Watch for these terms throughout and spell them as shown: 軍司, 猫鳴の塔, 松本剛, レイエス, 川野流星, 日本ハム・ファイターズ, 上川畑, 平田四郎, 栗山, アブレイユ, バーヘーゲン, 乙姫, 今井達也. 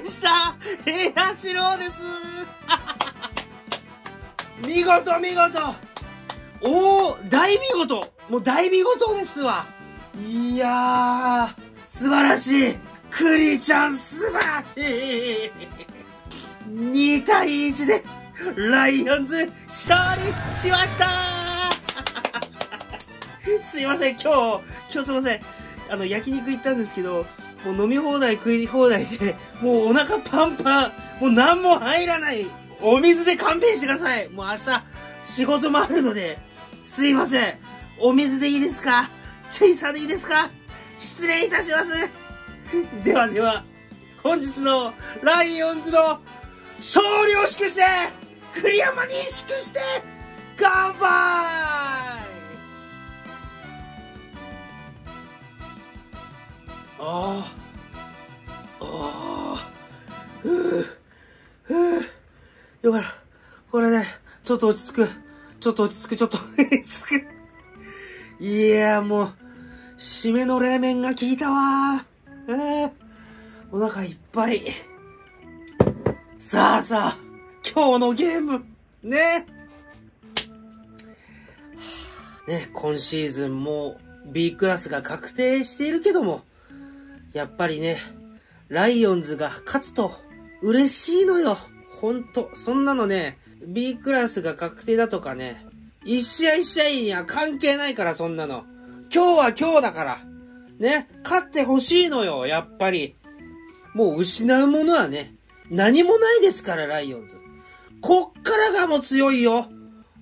でした。平田四郎です。見事見事。おー、大見事。もう大見事ですわ。いやー、素晴らしい。クリちゃん素晴らしい。2対1で、ライオンズ勝利しましたー。すいません、今日すいません。焼肉行ったんですけど、もう飲み放題食い放題で、もうお腹パンパン、もう何も入らない。お水で勘弁してください。もう明日、仕事もあるので、すいません。お水でいいですか？チェイサーでいいですか？失礼いたします。ではでは、本日のライオンズの勝利を祝して、栗山に祝して、乾杯！よかった。これね、ちょっと落ち着く。ちょっと落ち着く。いやーもう、締めの冷麺が効いたわー。お腹いっぱい。さあさあ、今日のゲーム、ね。ね、今シーズンも B クラスが確定しているけども、やっぱりね、ライオンズが勝つと嬉しいのよ。ほんと、そんなのね、B クラスが確定だとかね、一試合一試合には関係ないから、そんなの。今日は今日だから。ね、勝ってほしいのよ、やっぱり。もう失うものはね、何もないですから、ライオンズ。こっからがもう強いよ。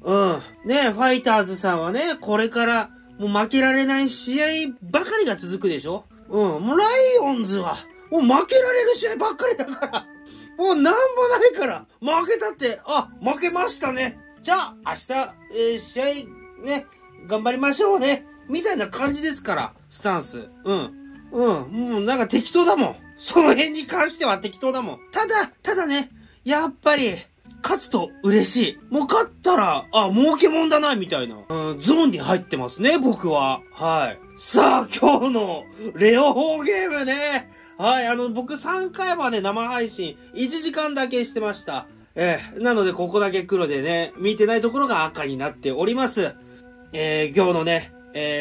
うん。ね、ファイターズさんはね、これから、もう負けられない試合ばかりが続くでしょ。うん、もうライオンズは、もう負けられる試合ばっかりだから、もうなんもないから、負けたって、あ、負けましたね。じゃあ、明日、試合、ね、頑張りましょうね。みたいな感じですから、スタンス。うん。うん、もうなんか適当だもん。その辺に関しては適当だもん。ただね、やっぱり、勝つと嬉しい。もう勝ったら、あ、儲けもんだな、みたいな。うん、ゾーンに入ってますね、僕は。はい。さあ、今日の、レオ4ゲームね。はい、僕3回まで生配信、1時間だけしてました。なので、ここだけ黒でね、見てないところが赤になっております。今日のね、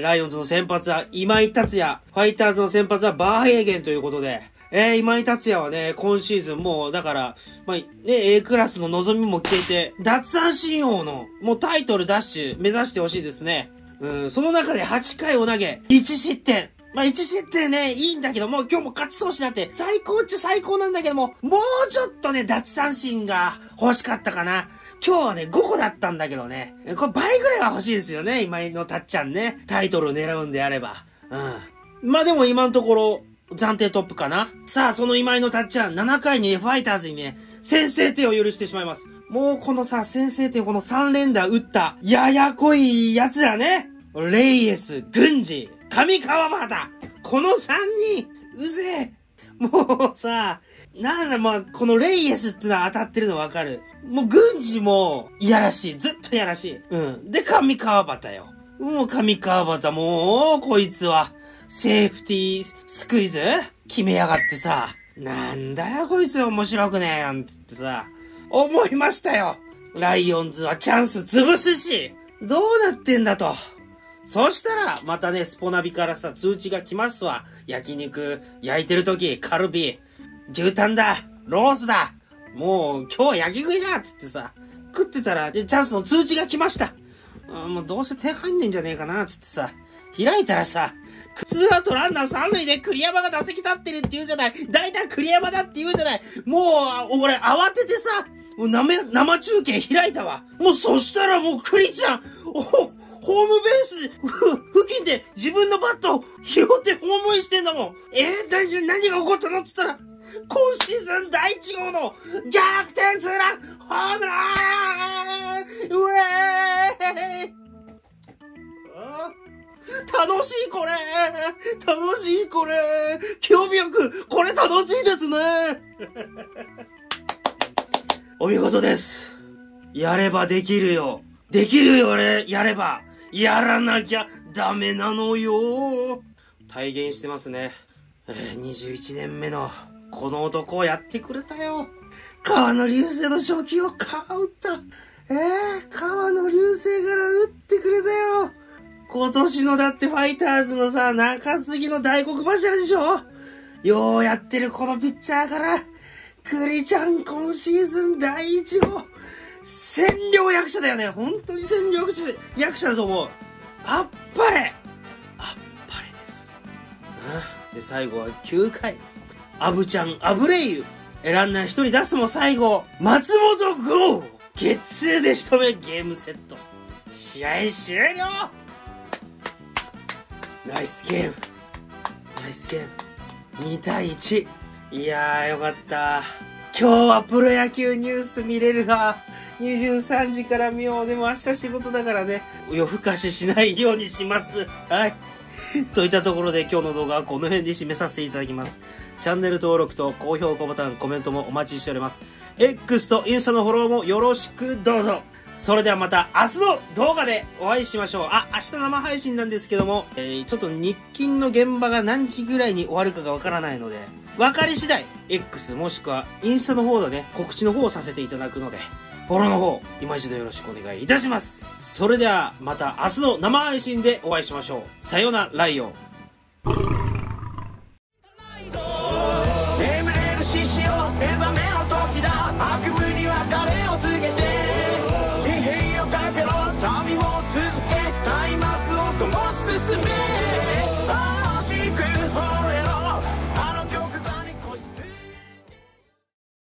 ライオンズの先発は今井達也、ファイターズの先発はバーヘーゲンということで、今井達也はね、今シーズンもう、だから、まあ、ね、A クラスの望みも消えて、奪三振王の、もうタイトル奪取目指してほしいですね。うん、その中で8回を投げ、1失点。まあ、1失点ね、いいんだけども、今日も勝ち投手だって、最高っちゃ最高なんだけども、もうちょっとね、奪三振が欲しかったかな。今日はね、5個だったんだけどね。これ倍ぐらいは欲しいですよね、今井のたっちゃんね。タイトルを狙うんであれば。うん。まあ、でも今のところ、暫定トップかな。さあ、その今井のたっちゃん、7回にね、ファイターズにね、先制点を許してしまいます。もうこのさ、先制点、この3連打打った、ややこい奴らね。レイエス、軍司、上川畑。この3人、うぜえ。もうさ、なんだ、まあ、このレイエスってのは当たってるのわかる。もう軍司も、いやらしい。ずっといやらしい。うん。で、上川畑よ。もう上川畑、もう、こいつは。セーフティースクイズ決めやがってさ、なんだよこいつ面白くねえなんつってさ、思いましたよ。ライオンズはチャンス潰すし、どうなってんだと。そしたら、またね、スポナビからさ、通知が来ますわ。焼肉、焼いてる時、カルビ、牛タンだ、ロースだ、もう今日は焼き食いだつってさ、食ってたら、チャンスの通知が来ました。もうどうせ手入んねんじゃねえかなつってさ、開いたらさ、2アウトランナー3塁で栗山が打席立ってるって言うじゃない。大体栗山だって言うじゃない。もう、俺慌ててさ、もう生中継開いたわ。もうそしたらもう栗ちゃん、ホームベース付近で自分のバットを拾ってホームインしてんだもん。何が起こったのって言ったら、今シーズン第1号の逆転ツーランホームランウェーイ楽しいこれ楽しいこれ興味よくこれ楽しいですねお見事です。やればできるよ。できるよ、やれば。やらなきゃダメなのよ。体現してますね。21年目のこの男をやってくれたよ。川野流星の初期をかうった。川野流星から打ってくれたよ。今年のだってファイターズのさ、中継ぎの大黒柱でしょ。ようやってるこのピッチャーから、栗ちゃん今シーズン第一号。千両役者だよね。本当に千両役者だと思う。あっぱれあっぱれです。で、最後は9回。アブちゃん、アブレイユ。ランナー一人出すも最後、松本剛ゲッツーで仕留めゲームセット。試合終了ナイスゲーム。ナイスゲーム。2対1。いやーよかった。今日はプロ野球ニュース見れるわ。23時から見よう。でも明日仕事だからね。夜更かししないようにします。はい。といったところで今日の動画はこの辺で締めさせていただきます。チャンネル登録と高評価ボタン、コメントもお待ちしております。X とインスタのフォローもよろしくどうぞ。それではまた明日の動画でお会いしましょう。明日生配信なんですけども、ちょっと日勤の現場が何時ぐらいに終わるかがわからないので、分かり次第、X もしくはインスタの方でね、告知の方をさせていただくので、フォローの方、今一度よろしくお願いいたします。それではまた明日の生配信でお会いしましょう。さようなら、ライオン。